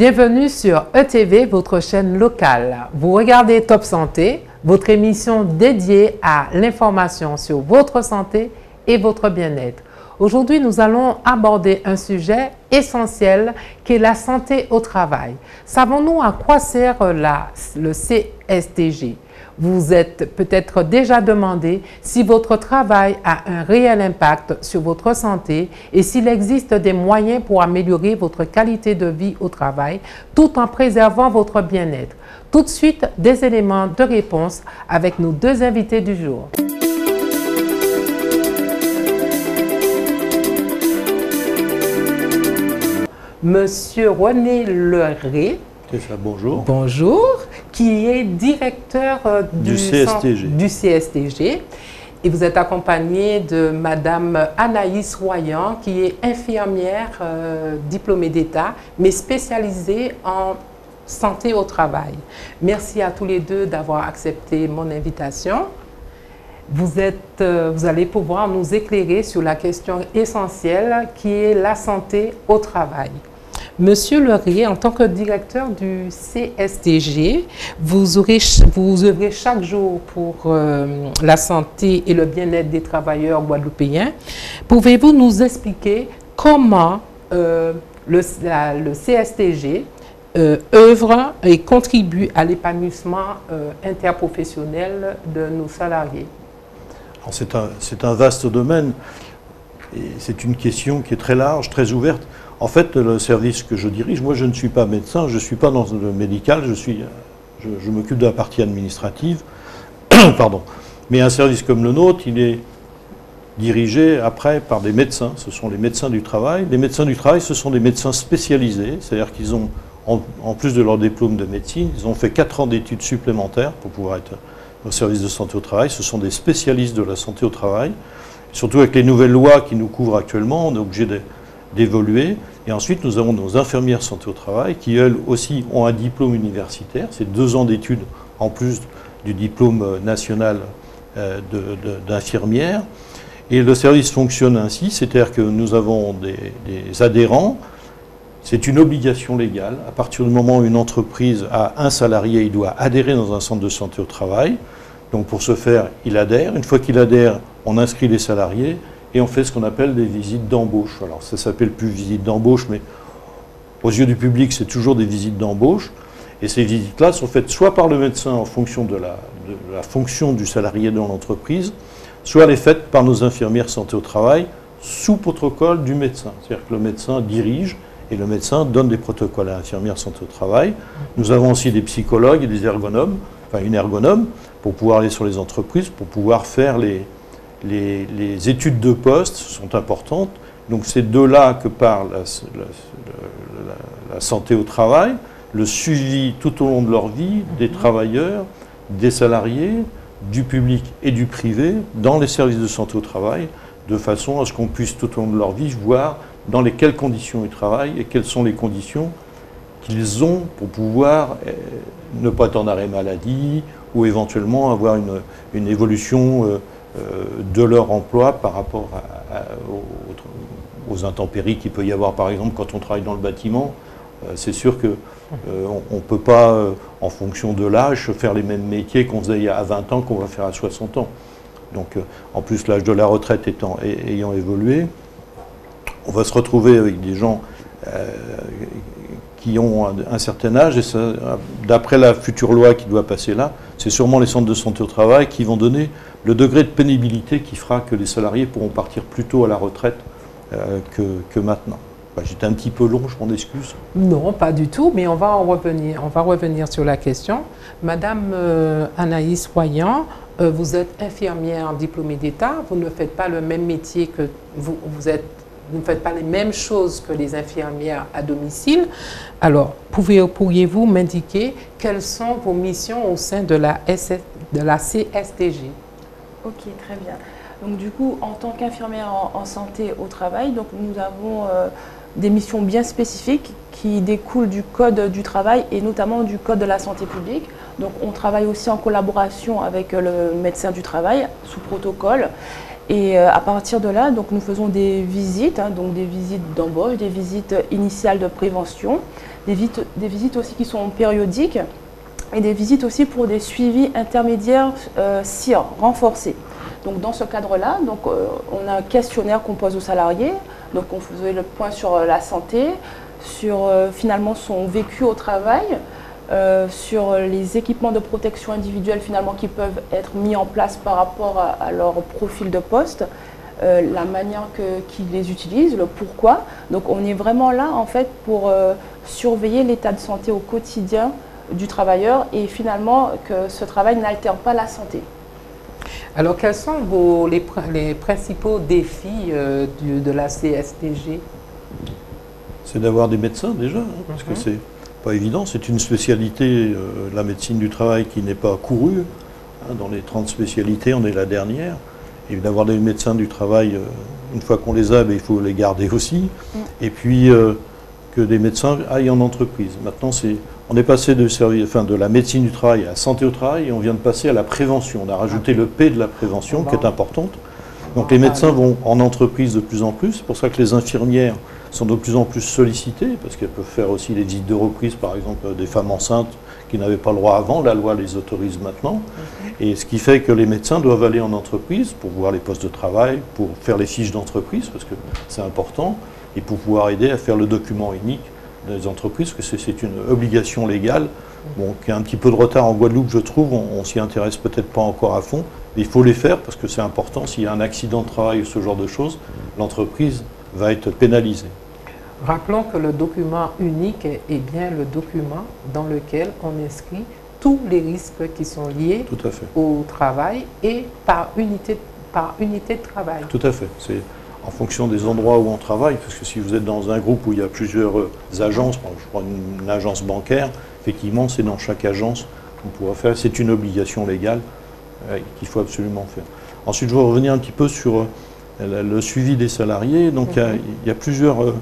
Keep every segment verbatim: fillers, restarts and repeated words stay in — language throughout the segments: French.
Bienvenue sur E T V, votre chaîne locale. Vous regardez Top Santé, votre émission dédiée à l'information sur votre santé et votre bien-être. Aujourd'hui, nous allons aborder un sujet essentiel qui est la santé au travail. Savons-nous à quoi sert la, le C S T G? Vous êtes peut-être déjà demandé si votre travail a un réel impact sur votre santé et s'il existe des moyens pour améliorer votre qualité de vie au travail tout en préservant votre bien-être. Tout de suite, des éléments de réponse avec nos deux invités du jour. Monsieur René Leray. Ça, bonjour. Bonjour, qui est directeur du, du, C S T G. du C S T G. Et vous êtes accompagné de Madame Anaïs Royan, qui est infirmière euh, diplômée d'État, mais spécialisée en santé au travail. Merci à tous les deux d'avoir accepté mon invitation. Vous, êtes, euh, vous allez pouvoir nous éclairer sur la question essentielle qui est la santé au travail. Monsieur Leray, en tant que directeur du C S T G, vous aurez, vous œuvrez chaque jour pour euh, la santé et le bien-être des travailleurs guadeloupéens. Pouvez-vous nous expliquer comment euh, le, la, le C S T G euh, œuvre et contribue à l'épanouissement euh, interprofessionnel de nos salariés? C'est un, c'est un vaste domaine et c'est une question qui est très large, très ouverte. En fait, le service que je dirige, moi je ne suis pas médecin, je ne suis pas dans le médical, je, suis, je, je m'occupe de la partie administrative. Pardon. Mais un service comme le nôtre, il est dirigé après par des médecins. Ce sont les médecins du travail. Les médecins du travail, ce sont des médecins spécialisés, c'est-à-dire qu'ils ont, en, en plus de leur diplôme de médecine, ils ont fait quatre ans d'études supplémentaires pour pouvoir être au service de santé au travail. Ce sont des spécialistes de la santé au travail. Surtout avec les nouvelles lois qui nous couvrent actuellement, on est obligé de d'évoluer. Et ensuite, nous avons nos infirmières santé au travail qui, elles aussi, ont un diplôme universitaire. C'est deux ans d'études en plus du diplôme national euh, d'infirmière. Et le service fonctionne ainsi, c'est-à-dire que nous avons des, des adhérents. C'est une obligation légale. À partir du moment où une entreprise a un salarié, il doit adhérer dans un centre de santé au travail. Donc pour ce faire, il adhère. Une fois qu'il adhère, on inscrit les salariés. Et on fait ce qu'on appelle des visites d'embauche. Alors ça s'appelle plus visite d'embauche, mais aux yeux du public, c'est toujours des visites d'embauche. Et ces visites-là sont faites soit par le médecin en fonction de la, de la fonction du salarié dans l'entreprise, soit les faites par nos infirmières santé au travail sous protocole du médecin. C'est-à-dire que le médecin dirige et le médecin donne des protocoles à l'infirmière santé au travail. Nous avons aussi des psychologues et des ergonomes, enfin une ergonome, pour pouvoir aller sur les entreprises, pour pouvoir faire les... Les, les études de poste sont importantes. Donc c'est de là que part la, la, la, la santé au travail, le suivi tout au long de leur vie des travailleurs, des salariés, du public et du privé dans les services de santé au travail, de façon à ce qu'on puisse tout au long de leur vie voir dans les quelles conditions ils travaillent et quelles sont les conditions qu'ils ont pour pouvoir eh, ne pas être en arrêt maladie ou éventuellement avoir une, une évolution euh, de leur emploi par rapport à, à, aux, aux intempéries qu'il peut y avoir. Par exemple, quand on travaille dans le bâtiment, euh, c'est sûr qu'on euh, ne peut pas, euh, en fonction de l'âge, faire les mêmes métiers qu'on faisait à vingt ans qu'on va faire à soixante ans. Donc, euh, en plus, l'âge de la retraite étant, et, ayant évolué, on va se retrouver avec des gens euh, qui ont un, un certain âge, et d'après la future loi qui doit passer là, c'est sûrement les centres de santé au travail qui vont donner le degré de pénibilité qui fera que les salariés pourront partir plus tôt à la retraite euh, que, que maintenant. Bah, j'étais un petit peu long, je m'en excuse. Non, pas du tout, mais on va en revenir. On va revenir sur la question. Madame euh, Anaïs Royan, euh, vous êtes infirmière diplômée d'État. Vous ne faites pas le même métier que vous, vous êtes. Vous ne faites pas les mêmes choses que les infirmières à domicile. Alors, pourriez-vous m'indiquer quelles sont vos missions au sein de la, S S, de la C S T G? Ok, très bien. Donc du coup, en tant qu'infirmière en, en santé au travail, donc, nous avons euh, des missions bien spécifiques qui découlent du code du travail et notamment du code de la santé publique. Donc on travaille aussi en collaboration avec le médecin du travail sous protocole. Et euh, à partir de là, donc, nous faisons des visites, hein, donc des visites d'embauche, des visites initiales de prévention, des visites, des visites aussi qui sont périodiques et des visites aussi pour des suivis intermédiaires euh, C I R renforcés. Donc dans ce cadre-là, euh, on a un questionnaire qu'on pose aux salariés, donc on faisait le point sur euh, la santé, sur euh, finalement son vécu au travail, euh, sur les équipements de protection individuelle finalement qui peuvent être mis en place par rapport à, à leur profil de poste, euh, la manière qu'ils les utilisent, le pourquoi. Donc on est vraiment là en fait pour euh, surveiller l'état de santé au quotidien du travailleur et finalement que ce travail n'altère pas la santé. Alors, quels sont vos, les, les principaux défis euh, du, de la C S T G? C'est d'avoir des médecins déjà, hein, parce mm-hmm. que c'est pas évident. C'est une spécialité, euh, la médecine du travail, qui n'est pas courue. Hein, dans les trente spécialités, on est la dernière. Et d'avoir des médecins du travail, euh, une fois qu'on les a, ben, il faut les garder aussi. Mm. Et puis, euh, que des médecins aillent en entreprise. Maintenant, c'est... On est passé de, service, enfin de la médecine du travail à la santé au travail et on vient de passer à la prévention. On a rajouté le P de la prévention qui est importante. Donc les médecins vont en entreprise de plus en plus. C'est pour ça que les infirmières sont de plus en plus sollicitées parce qu'elles peuvent faire aussi des visites de reprise, par exemple des femmes enceintes qui n'avaient pas le droit avant. La loi les autorise maintenant. Et ce qui fait que les médecins doivent aller en entreprise pour voir les postes de travail, pour faire les fiches d'entreprise parce que c'est important et pour pouvoir aider à faire le document unique des entreprises, parce que c'est une obligation légale. Bon, qui a un petit peu de retard en Guadeloupe, je trouve, on, on s'y intéresse peut-être pas encore à fond, mais il faut les faire parce que c'est important. S'il y a un accident de travail ou ce genre de choses, l'entreprise va être pénalisée. Rappelons que le document unique est bien le document dans lequel on inscrit tous les risques qui sont liés Tout à fait. Au travail et par unité, par unité de travail. Tout à fait. C'est en fonction des endroits où on travaille, parce que si vous êtes dans un groupe où il y a plusieurs agences, je prends une, une agence bancaire, effectivement c'est dans chaque agence qu'on pourra faire, c'est une obligation légale euh, qu'il faut absolument faire. Ensuite je vais revenir un petit peu sur euh, le suivi des salariés, donc il mm-hmm. y, y a plusieurs euh,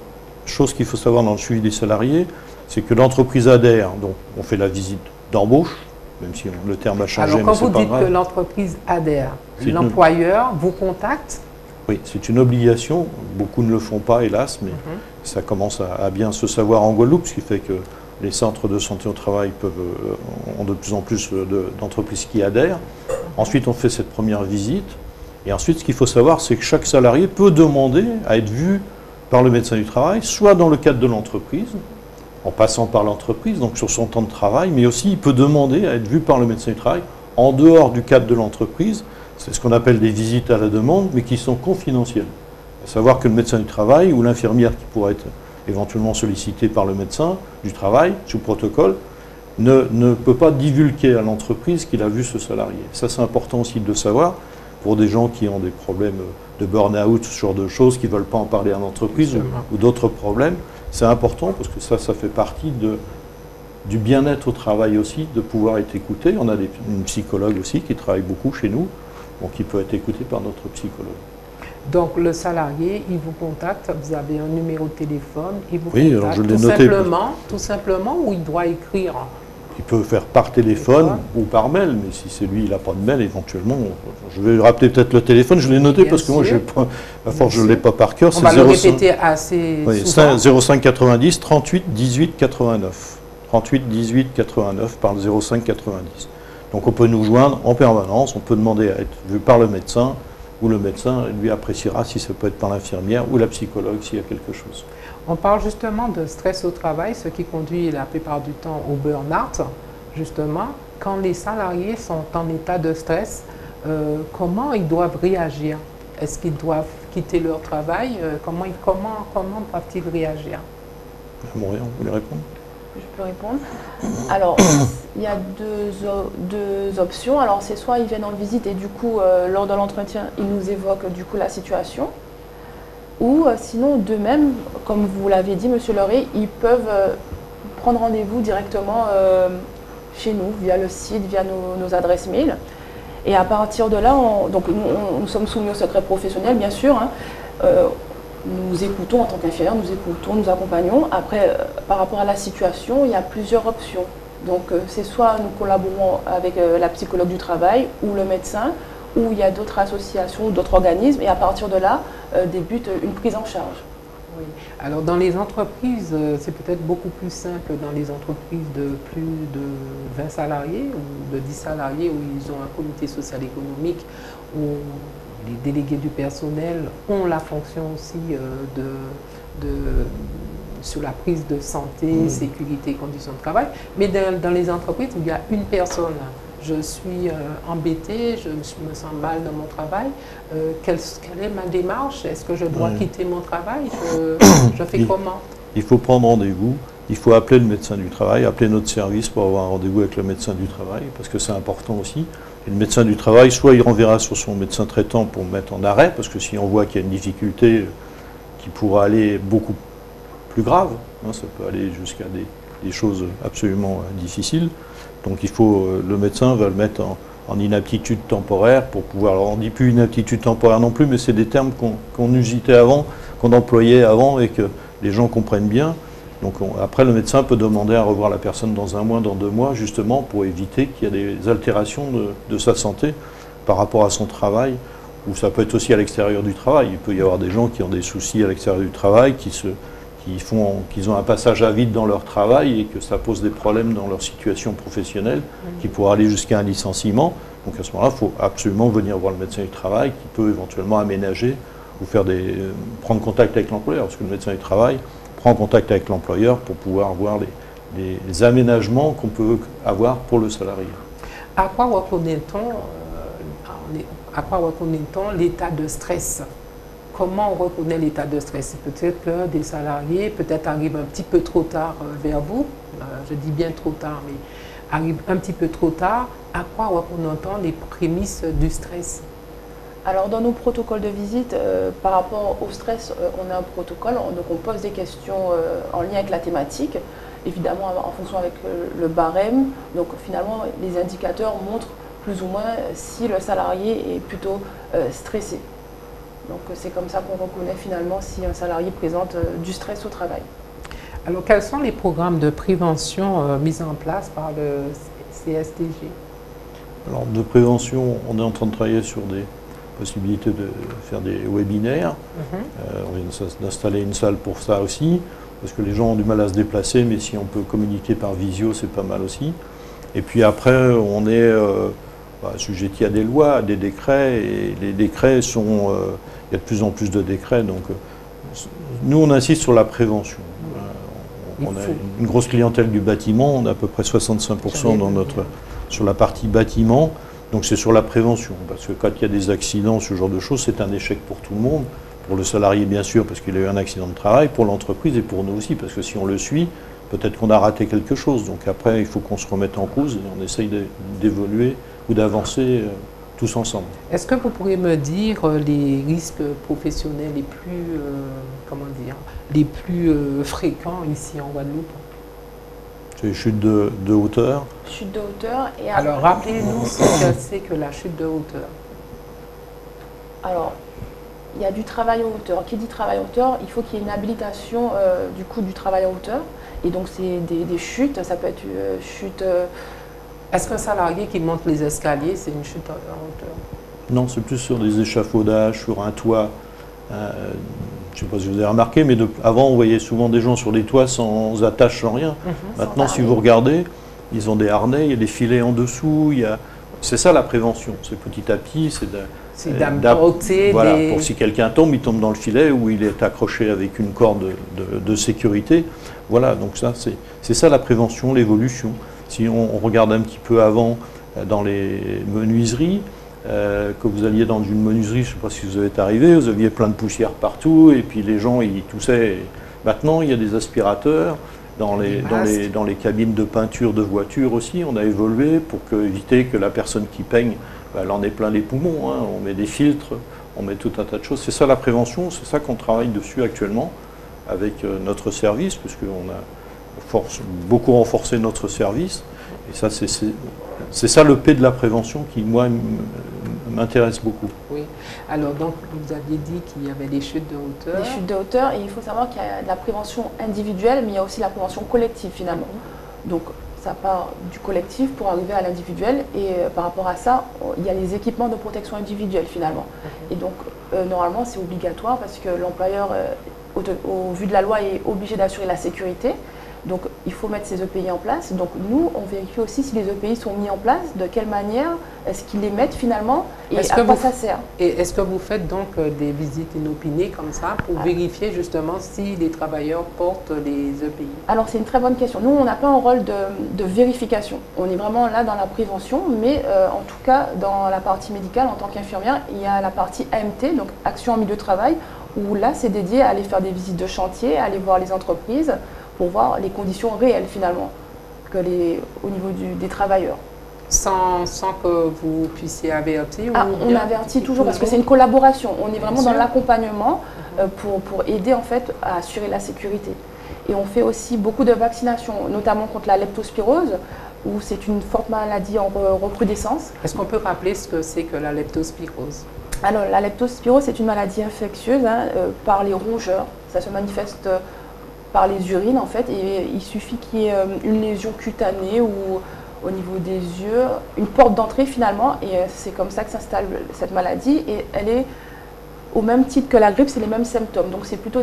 choses qu'il faut savoir dans le suivi des salariés, c'est que l'entreprise adhère, donc on fait la visite d'embauche, même si on, le terme a changé. Alors quand mais vous pas dites grave. Que l'entreprise adhère, l'employeur une... vous contacte? Oui, c'est une obligation. Beaucoup ne le font pas, hélas, mais mm-hmm. ça commence à, à bien se savoir en Guadeloupe, ce qui fait que les centres de santé au travail peuvent, ont de plus en plus d'entreprises de, qui adhèrent. Ensuite, on fait cette première visite. Et ensuite, ce qu'il faut savoir, c'est que chaque salarié peut demander à être vu par le médecin du travail, soit dans le cadre de l'entreprise, en passant par l'entreprise, donc sur son temps de travail, mais aussi il peut demander à être vu par le médecin du travail en dehors du cadre de l'entreprise. C'est ce qu'on appelle des visites à la demande, mais qui sont confidentielles. À savoir que le médecin du travail ou l'infirmière qui pourrait être éventuellement sollicitée par le médecin du travail, sous protocole, ne, ne peut pas divulguer à l'entreprise qu'il a vu ce salarié. Ça, c'est important aussi de le savoir pour des gens qui ont des problèmes de burn-out, ce genre de choses, qui ne veulent pas en parler à l'entreprise ou, ou d'autres problèmes. C'est important parce que ça, ça fait partie de... du bien-être au travail aussi, de pouvoir être écouté. On a des, une psychologue aussi qui travaille beaucoup chez nous, donc qui peut être écoutée par notre psychologue. Donc le salarié, il vous contacte, vous avez un numéro de téléphone, il vous oui, contacte alors je tout, noté, simplement, mais... tout simplement ou il doit écrire? Il peut faire par téléphone ou par mail, mais si c'est lui, il n'a pas de mail, éventuellement, je vais rappeler peut-être le téléphone, je l'ai noté bien parce que moi, je à force, je ne l'ai pas par cœur. On va le répéter assez oui, souvent. zéro cinq quatre-vingt-dix, trente-huit, dix-huit, quatre-vingt-neuf. trente-huit, dix-huit, quatre-vingt-neuf par le zéro cinq quatre-vingt-dix. Donc on peut nous joindre en permanence, on peut demander à être vu par le médecin ou le médecin lui appréciera si ça peut être par l'infirmière ou la psychologue s'il y a quelque chose. On parle justement de stress au travail, ce qui conduit la plupart du temps au burn-out. Justement, quand les salariés sont en état de stress, euh, comment ils doivent réagir? Est-ce qu'ils doivent quitter leur travail? euh, Comment, comment, comment doivent-ils réagir? Bon, on voulait répondre. Je peux répondre. Alors, il y a deux, deux options. Alors, c'est soit ils viennent en visite et du coup, euh, lors de l'entretien, ils nous évoquent du coup la situation. Ou euh, sinon, d'eux-mêmes, comme vous l'avez dit, Monsieur Leray, ils peuvent euh, prendre rendez-vous directement euh, chez nous, via le site, via nos, nos adresses mail. Et à partir de là, on, donc, nous, nous sommes soumis au secret professionnel, bien sûr. Hein, euh, nous écoutons en tant qu'infirmière, nous écoutons, nous accompagnons. Après, par rapport à la situation, il y a plusieurs options. Donc, c'est soit nous collaborons avec la psychologue du travail ou le médecin, ou il y a d'autres associations, d'autres organismes, et à partir de là, débute une prise en charge. Oui. Alors dans les entreprises, c'est peut-être beaucoup plus simple dans les entreprises de plus de vingt salariés ou de dix salariés, où ils ont un comité social économique, où les délégués du personnel ont la fonction aussi de, de sur la prise de santé, mmh. sécurité, conditions de travail. Mais dans, dans les entreprises où il y a une personne, je suis euh, embêtée, je me sens mal dans mon travail, euh, quelle, quelle est ma démarche? Est-ce que je dois ouais. quitter mon travail? Je, je fais il, comment? Il faut prendre rendez-vous, il faut appeler le médecin du travail, appeler notre service pour avoir un rendez-vous avec le médecin du travail, parce que c'est important aussi. Et le médecin du travail, soit il renverra sur son médecin traitant pour mettre en arrêt, parce que si on voit qu'il y a une difficulté qui pourra aller beaucoup plus plus grave, hein, ça peut aller jusqu'à des, des choses absolument euh, difficiles. Donc il faut, euh, le médecin va le mettre en, en inaptitude temporaire pour pouvoir, alors on ne dit plus inaptitude temporaire non plus, mais c'est des termes qu'on qu'on usitait avant, qu'on employait avant et que les gens comprennent bien. Donc on, après le médecin peut demander à revoir la personne dans un mois, dans deux mois, justement pour éviter qu'il y ait des altérations de, de sa santé par rapport à son travail, ou ça peut être aussi à l'extérieur du travail. Il peut y avoir des gens qui ont des soucis à l'extérieur du travail, qui se Qui font, qu'ils ont un passage à vide dans leur travail et que ça pose des problèmes dans leur situation professionnelle, mmh. qui pourra aller jusqu'à un licenciement. Donc à ce moment-là, il faut absolument venir voir le médecin du travail qui peut éventuellement aménager ou faire des, euh, prendre contact avec l'employeur, parce que le médecin du travail prend contact avec l'employeur pour pouvoir voir les, les, les aménagements qu'on peut avoir pour le salarié. À quoi reconnaît-on euh, l'état de stress ? Comment on reconnaît l'état de stress? Peut-être que des salariés peut-être arrivent un petit peu trop tard vers vous. Je dis bien trop tard, mais arrivent un petit peu trop tard. À quoi reconnaît-on les prémices du stress? Alors dans nos protocoles de visite, euh, par rapport au stress, euh, on a un protocole. On, donc on pose des questions euh, en lien avec la thématique, évidemment en fonction avec euh, le barème. Donc finalement, les indicateurs montrent plus ou moins si le salarié est plutôt euh, stressé. Donc c'est comme ça qu'on reconnaît finalement si un salarié présente euh, du stress au travail. Alors quels sont les programmes de prévention euh, mis en place par le C S T G? Alors de prévention, on est en train de travailler sur des possibilités de faire des webinaires. Mm-hmm. euh, on vient d'installer une salle pour ça aussi, parce que les gens ont du mal à se déplacer, mais si on peut communiquer par visio, c'est pas mal aussi. Et puis après, on est euh, bah, sujetti à des lois, à des décrets, et les décrets sont... Euh, il y a de plus en plus de décrets, donc euh, nous on insiste sur la prévention. Euh, on, on a une grosse clientèle du bâtiment, on a à peu près soixante-cinq pour cent dans notre, sur la partie bâtiment, donc c'est sur la prévention, parce que quand il y a des accidents, ce genre de choses, c'est un échec pour tout le monde, pour le salarié bien sûr, parce qu'il a eu un accident de travail, pour l'entreprise et pour nous aussi, parce que si on le suit, peut-être qu'on a raté quelque chose, donc après il faut qu'on se remette en cause et on essaye d'évoluer ou d'avancer euh, tous ensemble. Est-ce que vous pourriez me dire les risques professionnels les plus, euh, comment dire, les plus euh, fréquents ici en Guadeloupe? C'est les chutes de, de hauteur. Chute de hauteur. Et après... Alors rappelez-nous ce que c'est que la chute de hauteur. Alors, il y a du travail en hauteur. Qui dit travail en hauteur, il faut qu'il y ait une habilitation euh, du coup du travail en hauteur. Et donc c'est des, des chutes, ça peut être une euh, chute... Euh, Est-ce qu'un salarié qui monte les escaliers, c'est une chute en hauteur? Non, c'est plus sur des échafaudages, sur un toit. Euh, je ne sais pas si vous avez remarqué, mais de, avant, on voyait souvent des gens sur des toits sans attache, sans rien. Mm-hmm, Maintenant, si vous regardez, ils ont des harnais, il y a des filets en dessous. Il y a... C'est ça la prévention, c'est petit à petit. C'est d'apporter... Voilà, des... pour si quelqu'un tombe, il tombe dans le filet ou il est accroché avec une corde de, de, de sécurité. Voilà, donc ça, c'est ça la prévention, l'évolution. Si on regarde un petit peu avant dans les menuiseries, euh, que vous alliez dans une menuiserie, je ne sais pas si vous êtes arrivé, vous aviez plein de poussière partout et puis les gens ils toussaient. Maintenant il y a des aspirateurs dans les, les dans les, dans les cabines de peinture de voiture aussi. On a évolué pour que, éviter que la personne qui peigne, ben, elle en ait plein les poumons. Hein. On met des filtres, on met tout un tas de choses. C'est ça la prévention, c'est ça qu'on travaille dessus actuellement avec notre service, puisqu'on a Force, beaucoup renforcer notre service. Et ça, c'est ça le P de la prévention qui, moi, m'intéresse beaucoup. Oui. Alors, donc, vous aviez dit qu'il y avait des chutes de hauteur. Des chutes de hauteur. Et il faut savoir qu'il y a de la prévention individuelle, mais il y a aussi la prévention collective, finalement. Donc, ça part du collectif pour arriver à l'individuel. Et euh, par rapport à ça, il y a les équipements de protection individuelle, finalement. Okay. Et donc, euh, normalement, c'est obligatoire parce que l'employeur... Euh, au, au vu de la loi, est obligé d'assurer la sécurité. Donc, il faut mettre ces E P I en place. Donc, nous, on vérifie aussi si les E P I sont mis en place, de quelle manière est-ce qu'ils les mettent finalement et à quoi ça sert. Et est-ce que vous faites donc des visites inopinées comme ça pour ah. vérifier justement si les travailleurs portent les E P I? Alors, c'est une très bonne question. Nous, on n'a pas un rôle de, de vérification. On est vraiment là dans la prévention, mais euh, en tout cas, dans la partie médicale, en tant qu'infirmière, il y a la partie A M T, donc action en milieu de travail, où là, c'est dédié à aller faire des visites de chantier, à aller voir les entreprises, pour voir les conditions réelles finalement que les, au niveau du, des travailleurs. Sans, sans que vous puissiez avertir ah, ou On avertit toujours parce que c'est une collaboration. On est vraiment dans l'accompagnement euh, pour, pour aider en fait à assurer la sécurité. Et on fait aussi beaucoup de vaccinations, notamment contre la leptospirose, où c'est une forte maladie en recrudescence. Est-ce qu'on peut rappeler ce que c'est que la leptospirose? Alors la leptospirose, c'est une maladie infectieuse hein, euh, par les rongeurs. Ça se manifeste euh, par les urines en fait, et il suffit qu'il y ait une lésion cutanée ou au niveau des yeux, une porte d'entrée finalement, et c'est comme ça que s'installe cette maladie, et elle est au même titre que la grippe, c'est les mêmes symptômes, donc c'est plutôt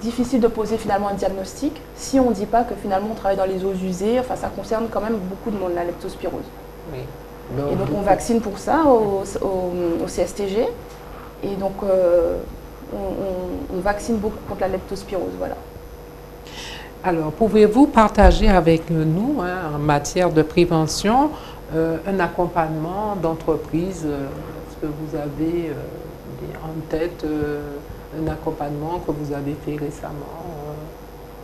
difficile de poser finalement un diagnostic si on ne dit pas que finalement on travaille dans les eaux usées, enfin ça concerne quand même beaucoup de monde la leptospirose. Oui. Non, et donc on vaccine pour ça au, au, au C S T G, et donc euh, on, on, on vaccine beaucoup contre la leptospirose, voilà. Alors, pouvez-vous partager avec nous, hein, en matière de prévention, euh, un accompagnement d'entreprise? Est-ce que vous avez euh, en tête euh, un accompagnement que vous avez fait récemment?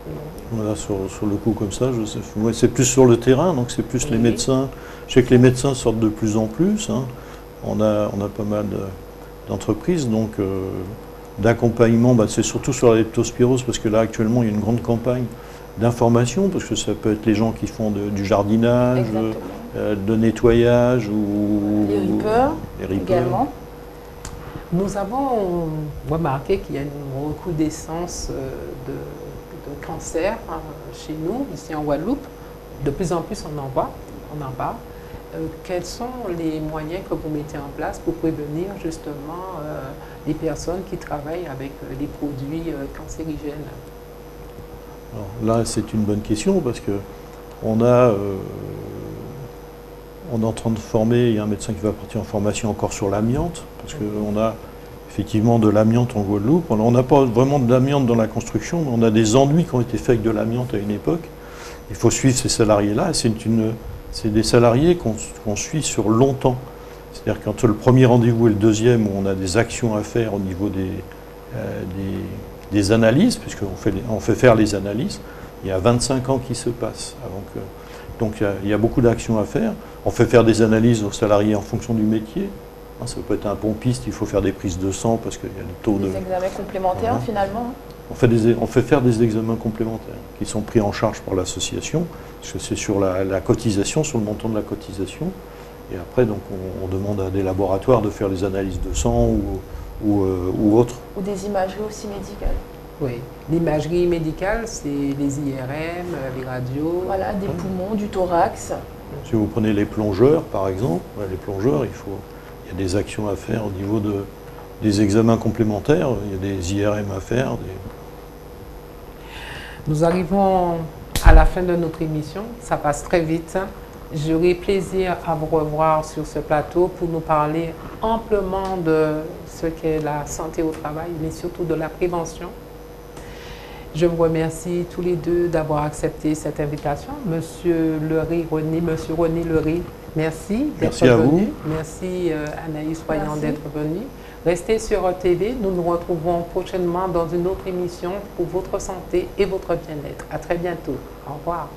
euh, Voilà, sur, sur le coup comme ça, c'est plus sur le terrain, donc c'est plus oui. les médecins. Je sais que les médecins sortent de plus en plus, hein. on, a, on a pas mal d'entreprises, donc... Euh, d'accompagnement, bah c'est surtout sur la leptospirose parce que là actuellement il y a une grande campagne d'information parce que ça peut être les gens qui font de, du jardinage, euh, de nettoyage ou les rippers, les rippers également. Nous avons remarqué qu'il y a une recrudescence de, de cancer hein, chez nous, ici en Guadeloupe. De plus en plus on en voit, on en parle. Euh, quels sont les moyens que vous mettez en place pour prévenir justement euh, les personnes qui travaillent avec euh, les produits euh, cancérigènes? Alors là, c'est une bonne question parce que on, a, euh, on est en train de former, il y a un médecin qui va partir en formation encore sur l'amiante parce qu'on a effectivement de l'amiante en Guadeloupe. On n'a pas vraiment de l'amiante dans la construction, mais on a des ennuis qui ont été faits avec de l'amiante à une époque. Il faut suivre ces salariés-là. C'est une... C'est des salariés qu'on qu'on suit sur longtemps. C'est-à-dire qu'entre le premier rendez-vous et le deuxième, où on a des actions à faire au niveau des, euh, des, des analyses, puisqu'on fait, on fait faire les analyses, il y a vingt-cinq ans qui se passent. Avant que, donc il y a, il y a beaucoup d'actions à faire. On fait faire des analyses aux salariés en fonction du métier. Hein, ça peut être un pompiste, il faut faire des prises de sang parce qu'il y a le taux des de... Des examens complémentaires voilà. finalement. On fait, des, on fait faire des examens complémentaires qui sont pris en charge par l'association, parce que c'est sur la, la cotisation, sur le montant de la cotisation. Et après, donc, on, on demande à des laboratoires de faire des analyses de sang ou, ou, euh, ou autres. Ou des imageries aussi médicales. Oui, l'imagerie médicale, c'est les I R M, les radios. Voilà, des ouais. poumons, du thorax. Si vous prenez les plongeurs, par exemple, les plongeurs, il, faut, il y a des actions à faire au niveau de, des examens complémentaires, il y a des I R M à faire, des... Nous arrivons à la fin de notre émission, ça passe très vite. J'aurai plaisir à vous revoir sur ce plateau pour nous parler amplement de ce qu'est la santé au travail, mais surtout de la prévention. Je vous remercie tous les deux d'avoir accepté cette invitation. Monsieur Leray, René, Monsieur René Leray, merci d'être venu. Merci Anaïs Royan d'être venue. Restez sur E T V, nous nous retrouvons prochainement dans une autre émission pour votre santé et votre bien-être. À très bientôt. Au revoir.